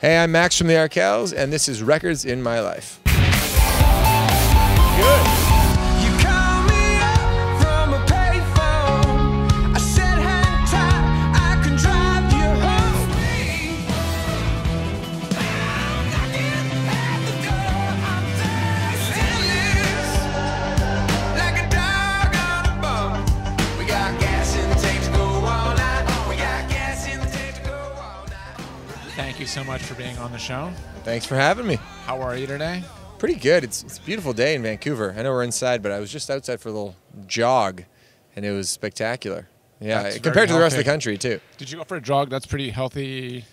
Hey, I'm Max from the Arkells, and this is Records in My Life. Good. Thank you so much for being on the show. Thanks for having me. How are you today? Pretty good. It's a beautiful day in Vancouver. I know we're inside, but I was just outside for a little jog, and it was spectacular. Yeah, compared to the rest of the country, too. Did you go for a jog? That's pretty healthy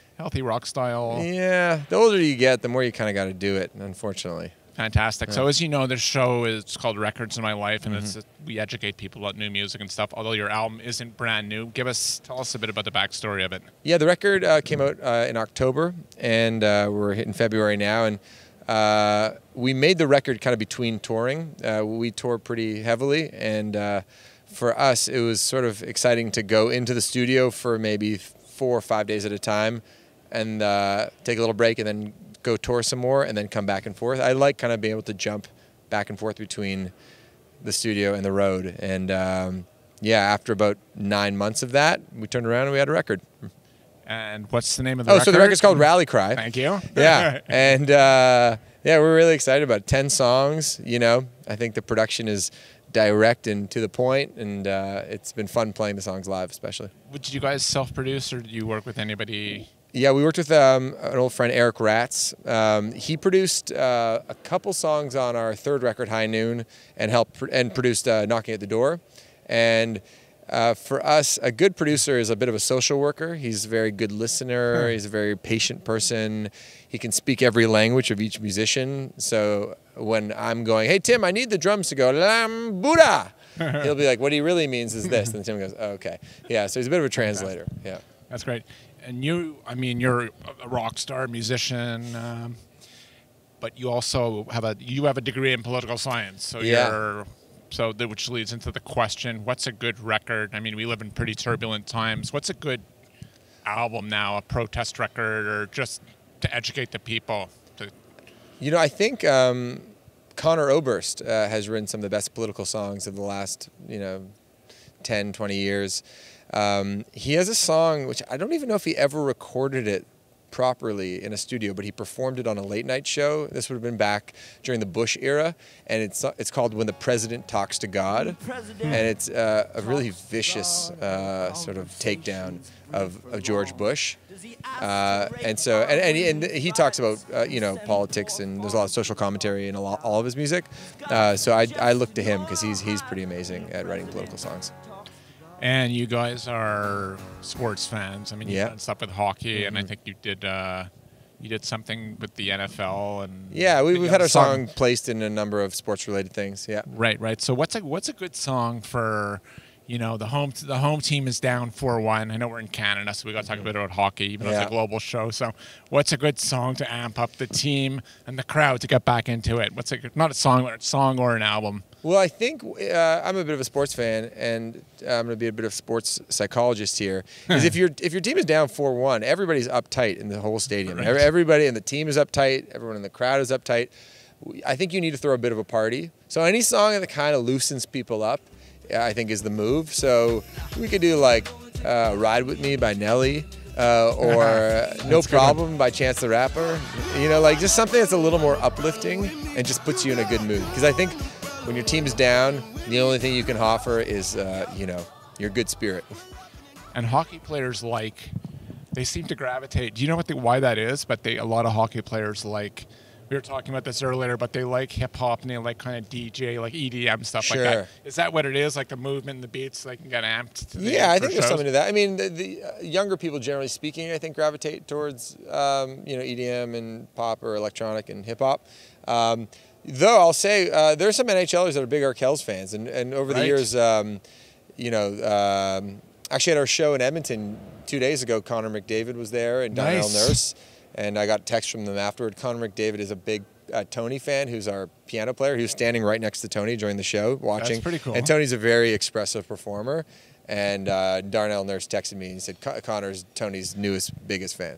rock style. Yeah. The older you get, the more you kind of got to do it, unfortunately. Fantastic. Yeah. So as you know, this show is called Records in My Life, and it's, we educate people about new music and stuff, although your album isn't brand new. Tell us a bit about the backstory of it. Yeah, the record came out in October, and we're hitting February now. And we made the record kind of between touring. We toured pretty heavily, and for us, it was sort of exciting to go into the studio for maybe 4 or 5 days at a time and take a little break and then go tour some more and then come back and forth. I like kind of being able to jump back and forth between the studio and the road. And yeah, after about 9 months of that, we turned around and we had a record. And what's the name of the record? Oh, so the record's called Rally Cry. Thank you. Yeah. And yeah, we're really excited about it. 10 songs, you know. I think the production is direct and to the point, and it's been fun playing the songs live especially. Did you guys self-produce, or did you work with anybody? Yeah, we worked with an old friend, Eric Ratz. He produced a couple songs on our third record, High Noon, and helped produced Knocking at the Door. And for us, a good producer is a bit of a social worker. He's a very good listener. He's a very patient person. He can speak every language of each musician. So when I'm going, hey, Tim, I need the drums to go, lam Buddha, he'll be like, what he really means is this. And Tim goes, oh, okay. Yeah, so he's a bit of a translator. Yeah, that's great. And you, I mean, you're a rock star, musician, but you also have a degree in political science. So yeah. Which leads into the question: what's a good record? I mean, we live in pretty turbulent times. What's a good album now? A protest record, or just to educate the people? You know, I think Conor Oberst has written some of the best political songs of the last, 10, 20 years. He has a song, which I don't even know if he ever recorded it properly in a studio, but he performed it on a late night show. This would have been back during the Bush era, and it's called When the President Talks to God. And it's a really vicious sort of takedown of George Bush. And he talks about, politics, and there's a lot of social commentary in all of his music. So I look to him because he's pretty amazing at writing political songs. And you guys are sports fans. I mean, you've done stuff with hockey, and I think you did something with the NFL. And yeah, we've had our song placed in a number of sports-related things. Yeah, right. So what's a good song for, the home team is down 4-1. I know we're in Canada, so we got to talk a bit about hockey, even though it's a global show. So what's a good song to amp up the team and the crowd to get back into it? What's not a song or an album? Well, I think I'm a bit of a sports fan, and I'm going to be a bit of a sports psychologist here. Is if your team is down 4-1, everybody's uptight in the whole stadium. Right. Everybody in the team is uptight. Everyone in the crowd is uptight. I think you need to throw a bit of a party. So any song that kind of loosens people up, I think, is the move. So we could do like Ride With Me by Nelly, or No Problem by Chance the Rapper. You know, like just something that's a little more uplifting and just puts you in a good mood. Because I think when your team is down, the only thing you can offer is, your good spirit. And hockey players they seem to gravitate. Do you know why that is? But a lot of hockey players we were talking about this earlier, but they like hip-hop and they like kind of DJ, like EDM stuff like that. Is that what it is, like the movement and the beats, like you got amped? Yeah, I think there's something to that. I mean, the younger people, generally speaking, I think gravitate towards, EDM and pop or electronic and hip-hop. Though I'll say there are some NHLers that are big Arkells fans, and over the years, actually at our show in Edmonton 2 days ago, Connor McDavid was there and Darnell Nurse. And I got text from them afterward. Connor McDavid is a big Tony fan, who's our piano player. He was standing right next to Tony during the show, watching. That's pretty cool. And Tony's a very expressive performer. And Darnell Nurse texted me and said, Connor's Tony's newest, biggest fan.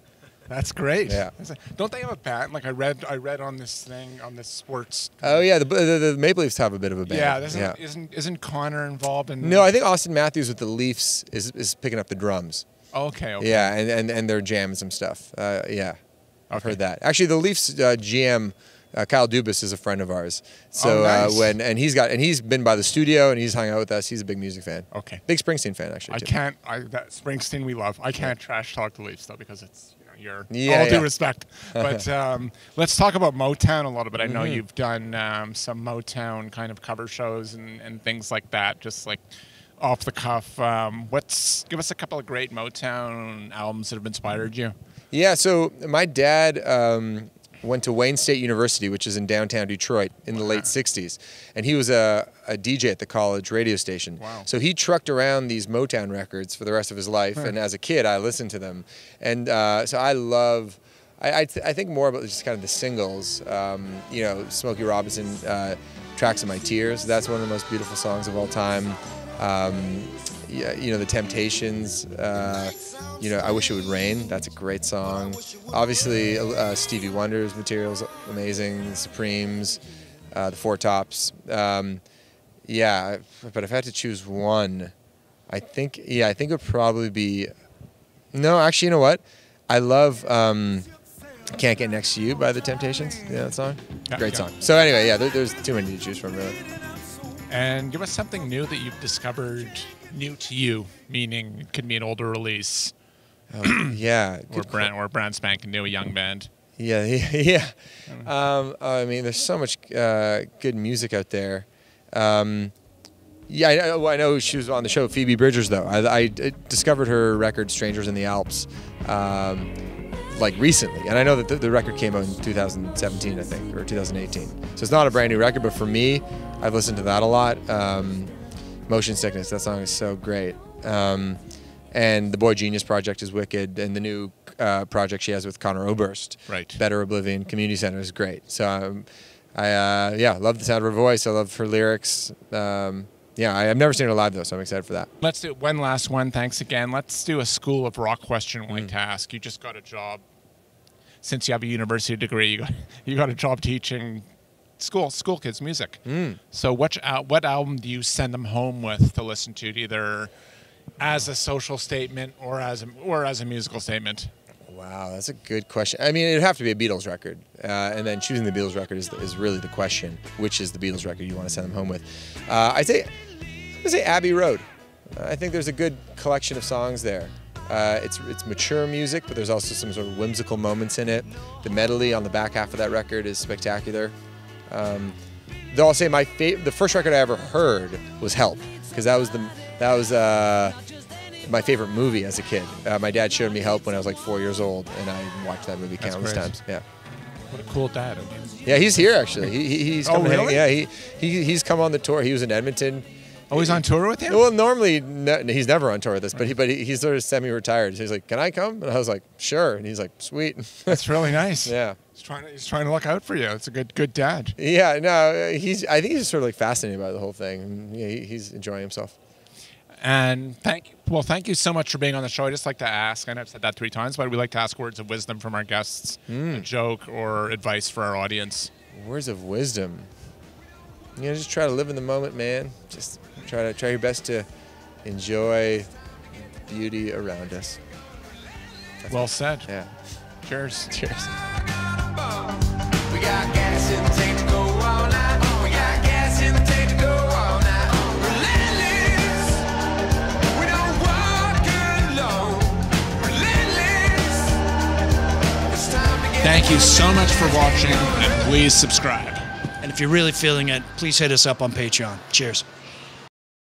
That's great. Yeah. Don't they have a band? Like I read on this thing on this sports. Oh yeah, the Maple Leafs have a bit of a band. Yeah, isn't Connor involved in? No, I think Austin Matthews with the Leafs is picking up the drums. Okay. Okay. Yeah, and they're jamming some stuff. Yeah, okay. I've heard that. Actually, the Leafs GM. Kyle Dubas is a friend of ours, so he's been by the studio and he's hung out with us. He's a big music fan. Okay, big Springsteen fan actually. That Springsteen we love. I can't trash talk the Leafs though because it's all due respect. But let's talk about Motown a little bit. I know you've done some Motown kind of cover shows and things like that, just like off the cuff. Give us a couple of great Motown albums that have inspired you. Yeah, so my dad. Went to Wayne State University, which is in downtown Detroit, in the late 60s. And he was a DJ at the college radio station. Wow. So he trucked around these Motown records for the rest of his life. And as a kid, I listened to them. And so I love, I think more about just kind of the singles. You know, Smokey Robinson, Tracks of My Tears. That's one of the most beautiful songs of all time. You know, The Temptations, you know, I Wish It Would Rain. That's a great song. Obviously, Stevie Wonder's material's amazing. The Supremes, The Four Tops. Yeah, but if I had to choose one, I think it would probably be... No, actually, you know what? I love Can't Get Next to You by The Temptations. You know that song? Great song. So anyway, yeah, there's too many to choose from, really. And give us something new that you've discovered... New to you, meaning it could be an older release. Yeah. Or brand spanking new, a young band. Yeah, yeah. I mean, there's so much good music out there. Yeah, I know she was on the show, Phoebe Bridgers, though. I discovered her record, Strangers in the Alps, like recently. And I know that the record came out in 2017, I think, or 2018. So it's not a brand new record, but for me, I've listened to that a lot. Motion Sickness, that song is so great. And the Boy Genius project is wicked, and the new project she has with Conor Oberst, Better Oblivion Community Center, is great. So I love the sound of her voice. I love her lyrics. Yeah, I've never seen her live though, so I'm excited for that. Let's do one last one. Thanks again. Let's do a School of Rock question. One task. You just got a job. Since you have a university degree, you got a job teaching. School kids music. So what album do you send them home with to listen to, either as a social statement or as a musical statement? Wow, that's a good question. I mean, it'd have to be a Beatles record, and then choosing the Beatles record is really the question. Which is the Beatles record you want to send them home with? I'd say Abbey Road. I think there's a good collection of songs there. It's mature music, but there's also some sort of whimsical moments in it. The medley on the back half of that record is spectacular. Though I'll say the first record I ever heard was Help, because that was my favorite movie as a kid. My dad showed me Help when I was like 4 years old, and I watched that movie countless times. Yeah. What a cool dad. I mean. Yeah, he's here actually. He's coming. Oh, really? Yeah, he's come on the tour. He was in Edmonton. Oh, he's on tour with him? Well, normally he's never on tour with us, but he's sort of semi-retired. So he's like, "Can I come?" And I was like, "Sure." And he's like, "Sweet." That's really nice. Yeah. He's trying to look out for you. It's a good dad. Yeah, no, I think he's just sort of like fascinated by the whole thing. Yeah, he's enjoying himself. And thank you so much for being on the show. I just like to ask, and I've said that 3 times, but we like to ask words of wisdom from our guests, a joke or advice for our audience. Words of wisdom. You know, just try to live in the moment, man. Just try your best to enjoy beauty around us. Well said. Yeah. Cheers. Cheers. We got gas in the tank to go all night. We got gas in the tank to go all night. Relentless. We don't walk alone. Relentless. It's time to get. Thank you so much for watching, and please subscribe. And if you're really feeling it, please hit us up on Patreon. Cheers.